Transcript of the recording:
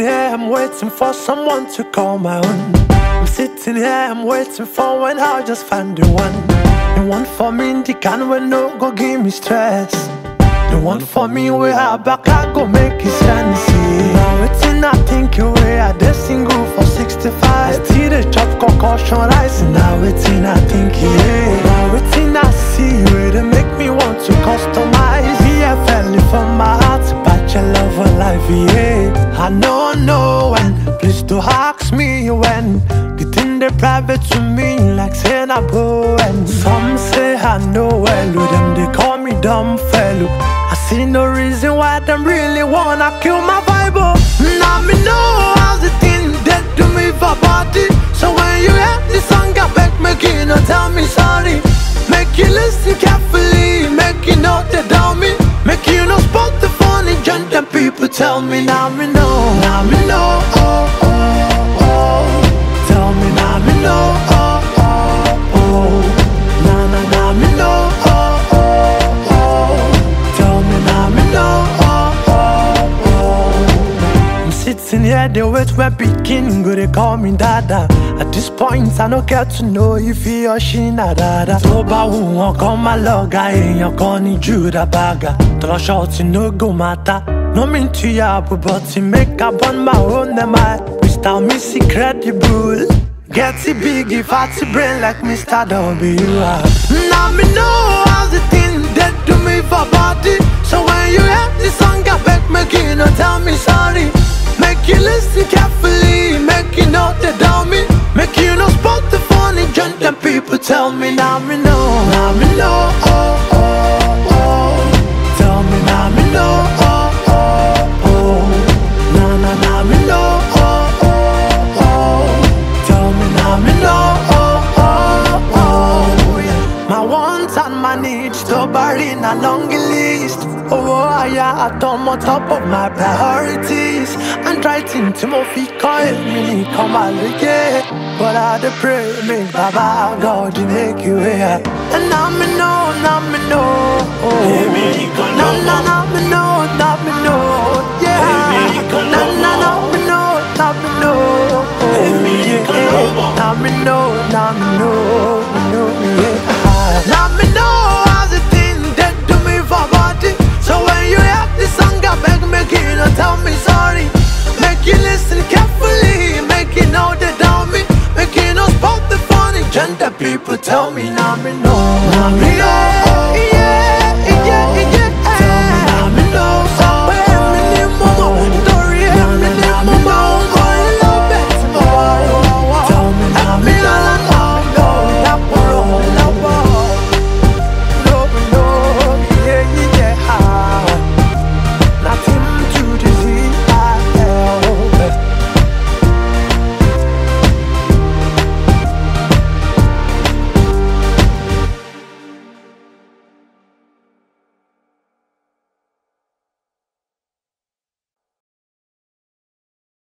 here, I'm waiting for someone to call my own. I'm sitting here, I'm waiting for when I'll just find the one. The one for me, the kind where no go give me stress. The one for me, where I back, I go make it fancy. Now waiting, I think you way, I did single for 65. I still the chop concussion rice. Now waiting, I think yeah. Now waiting, I see you, they make me want to customize. Yeah, family from my heart, but your love for life, yeah. I don't know when, please don't ask me when. The thing they private to me, like saying I go. And some say I know well, them they call me dumb fellow. I see no reason why them really wanna kill my vibe. Now me know how's the thing they do me for body. So when you hear the song, I beg me, you no tell me sorry. Make you listen carefully, make you know they doubt me. Make you no spot the funny junk and people tell me. Now me know, now me know, oh, oh, oh. Tell me now me know, oh, oh, oh. Now, now, now me know, oh, oh. Sitting here, they wait when picking, go they call me dada. At this point, I don't care to know if he or she na dada. So bad who won't call my log, I ain't gonna need you that bagger. Tell her shorty no go matter. No mean to ya, but he make up on my own, am I? Mr. Miss Incredible, get it big, if fatty brain like Mr. W. Now me know how's the thing they do me for body. So when you hear the song, I beg make you no tell me sorry. Make you listen carefully, make you know they doubt me. Make you know spot the funny junk them people tell me. Now me know, now me know, oh, oh, oh. Tell me now me know, oh, oh, oh. Now, now, now me know, oh, oh, oh. Tell me now me know, oh, oh, oh, yeah. My wants and my needs, to bury in a long list. Oh, yeah, I don't on top of my priorities. And try to move it, call me, come on again. But I do pray, me, Baba, God, you make you here. And now me know, oh. Now, now me know, now me know, yeah. Now, now me know, now me know, oh. Now me know, yeah. Now me know how's the thing that do me for body. So when you have this song, I beg make you not tell me sorry. Make you listen carefully, make you know they doubt me. Make you not spot the funny junk that people tell me. Now me know, now me